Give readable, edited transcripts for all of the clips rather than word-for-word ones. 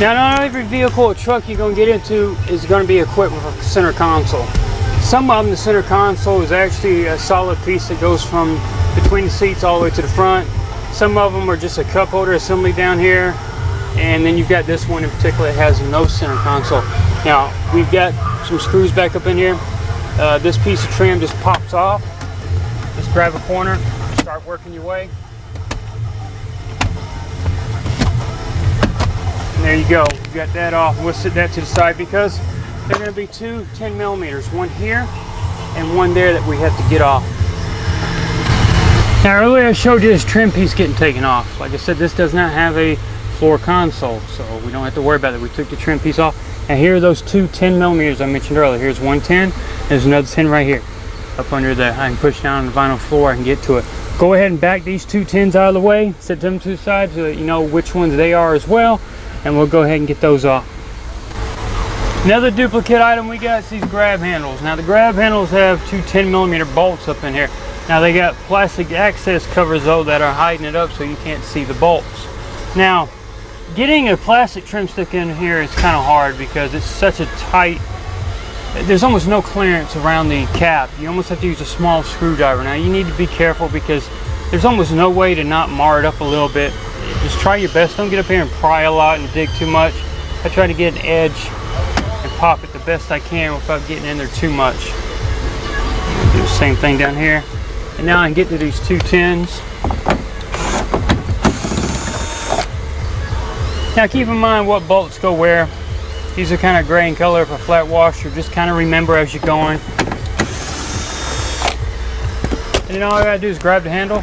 Now, not every vehicle or truck you're going to get into is going to be equipped with a center console. Some of them, the center console is actually a solid piece that goes from between the seats all the way to the front. Some of them are just a cup holder assembly down here. And then you've got this one in particular that has no center console. Now, we've got some screws back up in here. This piece of trim just pops off. Just grab a corner, start working your way. And there you go, we've got that off. We'll sit that to the side because there are going to be two 10 millimeters, one here and one there that we have to get off. Now earlier I showed you this trim piece getting taken off. Like I said, this does not have a floor console, so we don't have to worry about it. We took the trim piece off. And here are those two 10 millimeters I mentioned earlier. Here's 110, there's another 10 right here. Up under there, I can push down on the vinyl floor, I can get to it. Go ahead and back these two 10s out of the way, set them to the side so that you know which ones they are as well, and we'll go ahead and get those off. Another duplicate item we got is these grab handles. Now the grab handles have two 10 millimeter bolts up in here. Now they got plastic access covers though that are hiding it up so you can't see the bolts. Now, getting a plastic trim stick in here is kind of hard because it's such a tight, there's almost no clearance around the cap. You almost have to use a small screwdriver. Now you need to be careful because there's almost no way to not mar it up a little bit. Just try your best. Don't get up here and pry a lot and dig too much. I try to get an edge and pop it the best I can without getting in there too much. Do the same thing down here. And now I can get to these two 10s. Now keep in mind what bolts go where. These are kind of gray in color for flat washer. Just kind of remember as you're going. And then all I gotta do is grab the handle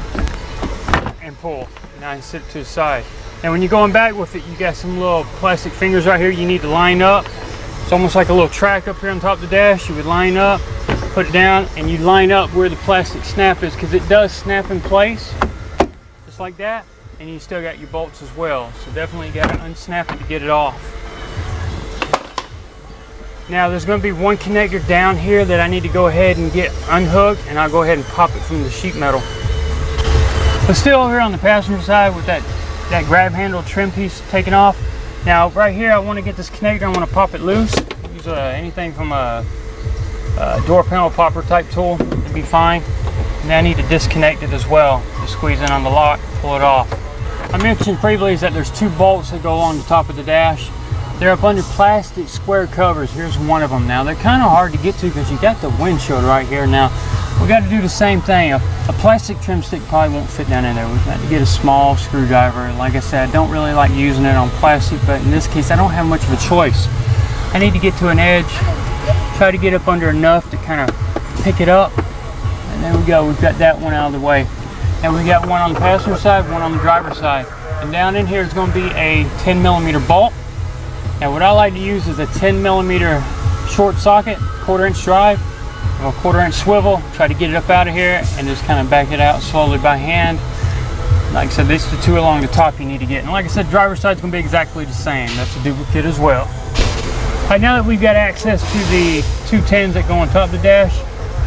and pull. Now I can sit it to the side. And when you're going back with it, you got some little plastic fingers right here you need to line up. It's almost like a little track up here on top of the dash. You would line up, put it down, and you line up where the plastic snap is because it does snap in place, just like that. And you still got your bolts as well. So definitely got to unsnap it to get it off. Now there's going to be one connector down here that I need to go ahead and get unhooked, and I'll go ahead and pop it from the sheet metal. But still over here on the passenger side with that grab handle trim piece taken off. Now right here I want to get this connector, I want to pop it loose. Use anything from a door panel popper type tool, it'd be fine. And I need to disconnect it as well. Just squeeze in on the lock, pull it off. I mentioned previously that there's two bolts that go along the top of the dash. They're up under plastic square covers. Here's one of them. Now they're kind of hard to get to because you got the windshield right here. Now we got to do the same thing. A plastic trim stick probably won't fit down in there. We've got to get a small screwdriver. Like I said, I don't really like using it on plastic, but in this case I don't have much of a choice. I need to get to an edge, try to get up under enough to kind of pick it up, and there we go. We've got that one out of the way. And we got one on the passenger side, one on the driver's side. And down in here is going to be a 10 millimeter bolt. Now what I like to use is a 10 millimeter short socket, 1/4 inch drive, or a 1/4 inch swivel. Try to get it up out of here and just kind of back it out slowly by hand. Like I said, these are the two along the top you need to get. And like I said, driver's side is going to be exactly the same. That's a duplicate as well. All right, now that we've got access to the two 10s that go on top of the dash,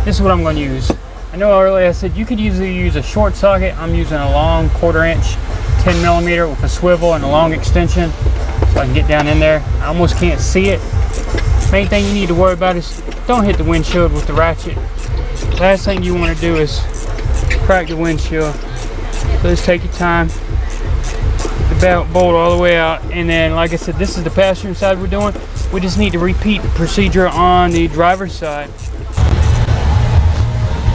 this is what I'm going to use. I know earlier I said you could easily use a short socket. I'm using a long 1/4 inch 10 millimeter with a swivel and a long extension so I can get down in there. I almost can't see it. Main thing you need to worry about is don't hit the windshield with the ratchet. Last thing you want to do is crack the windshield. So just take your time. The bolt all the way out, and then like I said, this is the passenger side we're doing. We just need to repeat the procedure on the driver's side.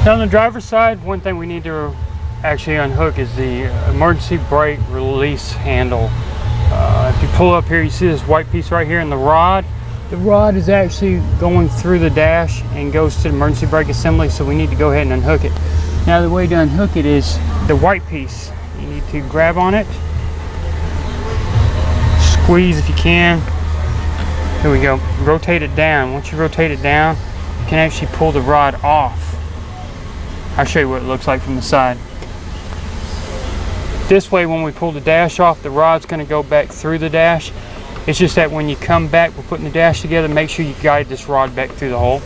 Now on the driver's side, one thing we need to actually unhook is the emergency brake release handle. If you pull up here, you see this white piece right here in the rod. The rod is actually going through the dash and goes to the emergency brake assembly, so we need to go ahead and unhook it. Now the way to unhook it is the white piece. You need to grab on it, squeeze if you can. Here we go, rotate it down. Once you rotate it down, you can actually pull the rod off. I'll show you what it looks like from the side. This way, when we pull the dash off, the rod's going to go back through the dash. It's just that when you come back, we're putting the dash together, make sure you guide this rod back through the hole.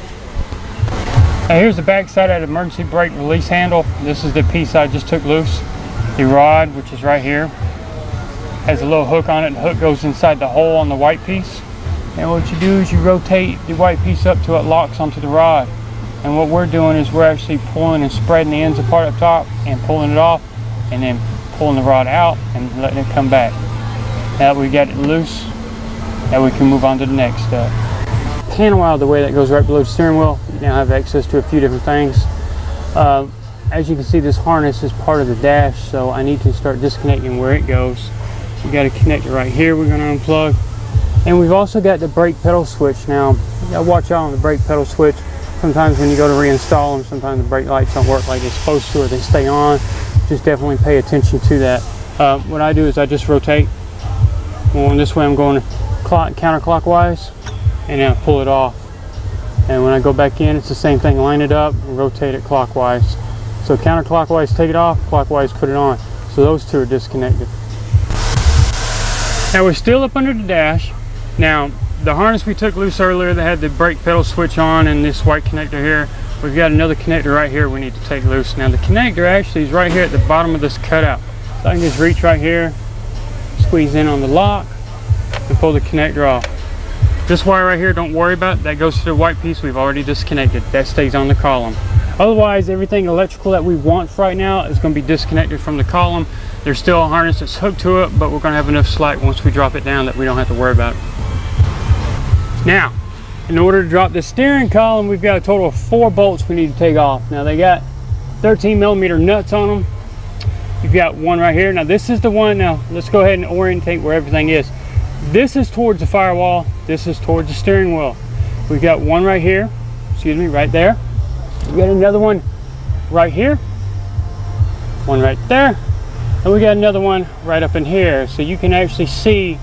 Now here's the back side of the emergency brake release handle. This is the piece I just took loose. The rod, which is right here, has a little hook on it. The hook goes inside the hole on the white piece. And what you do is you rotate the white piece up till it locks onto the rod. And what we're doing is we're actually pulling and spreading the ends apart up top and pulling it off, and then pulling the rod out and letting it come back. Now that we got it loose, now we can move on to the next step. Panel wire, the way that goes right below the steering wheel, you now have access to a few different things. As you can see, this harness is part of the dash, so I need to start disconnecting where it goes. So you got to connect it right here. We're going to unplug. And we've also got the brake pedal switch now. You got to watch out on the brake pedal switch. Sometimes when you go to reinstall them, sometimes the brake lights don't work like they're supposed to, or they stay on. Just definitely pay attention to that. What I do is I just rotate. Going this way, I'm going counterclockwise, and then I pull it off. And when I go back in, it's the same thing. Line it up and rotate it clockwise. So counterclockwise, take it off. Clockwise, put it on. So those two are disconnected. Now we're still up under the dash. Now, the harness we took loose earlier that had the brake pedal switch on and this white connector here, we've got another connector right here we need to take loose. Now the connector actually is right here at the bottom of this cutout. So I can just reach right here, squeeze in on the lock, and pull the connector off. This wire right here, don't worry about it. That goes to the white piece we've already disconnected. That stays on the column. Otherwise, everything electrical that we want for right now is going to be disconnected from the column. There's still a harness that's hooked to it, but we're going to have enough slack once we drop it down that we don't have to worry about it. Now, in order to drop the steering column, we've got a total of 4 bolts we need to take off. Now, they got 13mm nuts on them. You've got one right here. Now, this is the one. Now, let's go ahead and orientate where everything is. This is towards the firewall. This is towards the steering wheel. We've got one right here. Excuse me, right there. We've got another one right here. One right there. And we got another one right up in here. So you can actually see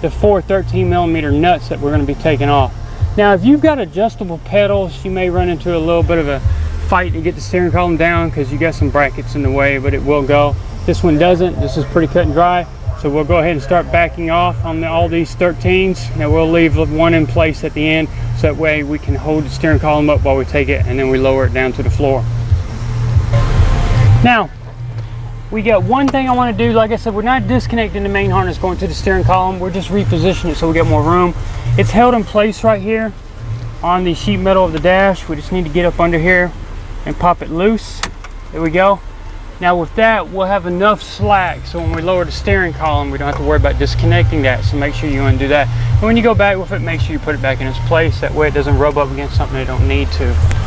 the 4 13mm nuts that we're going to be taking off. Now, if you've got adjustable pedals, you may run into a little bit of a fight to get the steering column down because you got some brackets in the way, but it will go. This one doesn't. This is pretty cut and dry. So we'll go ahead and start backing off on all these 13s. Now we'll leave one in place at the end, so that way we can hold the steering column up while we take it, and then we lower it down to the floor. Now, we got one thing I want to do. Like I said, we're not disconnecting the main harness going to the steering column. We're just repositioning it so we get more room. It's held in place right here on the sheet metal of the dash. We just need to get up under here and pop it loose. There we go. Now with that, we'll have enough slack so when we lower the steering column, we don't have to worry about disconnecting that. So make sure you undo that. And when you go back with it, make sure you put it back in its place. That way it doesn't rub up against something you don't need to.